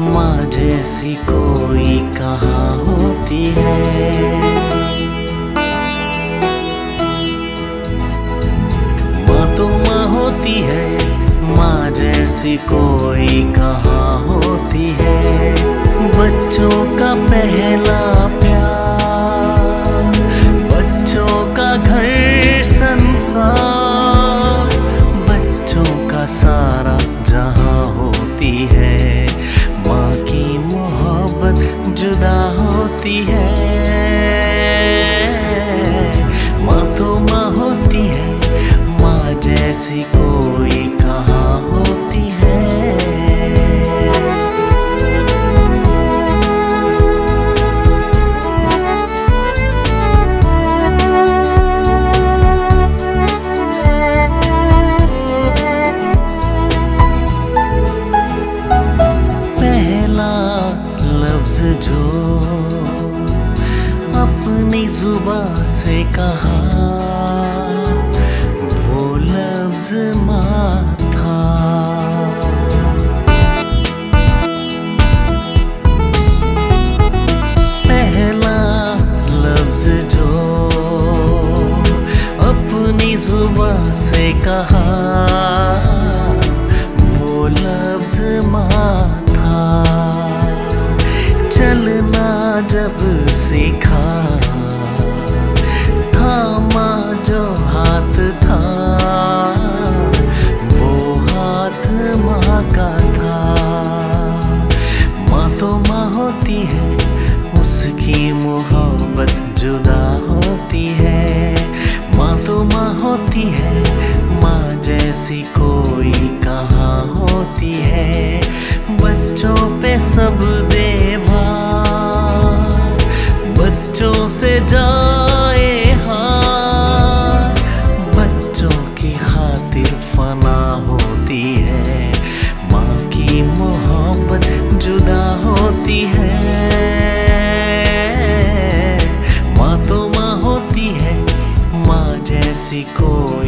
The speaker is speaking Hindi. माँ जैसी कोई कहाँ होती है। माँ तो माँ होती है, माँ जैसी कोई कहाँ होती है। बच्चों का पहला प्यार, बच्चों का घर संसार, बच्चों का सारा जहाँ होती है। माँ की मोहब्बत जुदा होती है। माँ तो माँ होती है, माँ जैसी कोई कहाँ होती है। जो अपनी जुबां से कहा वो लफ्ज माँ था। पहला लफ्ज जो अपनी जुबां से कहा वो लफ्ज माँ था। चलना जब सीखा थामा जो हाथ था वो हाथ माँ का था। माँ तो माँ होती है, उसकी मोहब्बत जुदा होती है। माँ तो माँ होती है, माँ जैसी कोई कहाँ होती है। बच्चों पे सब देवा, बच्चों से जाए हाँ, बच्चों की खातिर फना होती है। माँ की मोहब्बत जुदा होती है। माँ तो माँ होती है, माँ जैसी कोई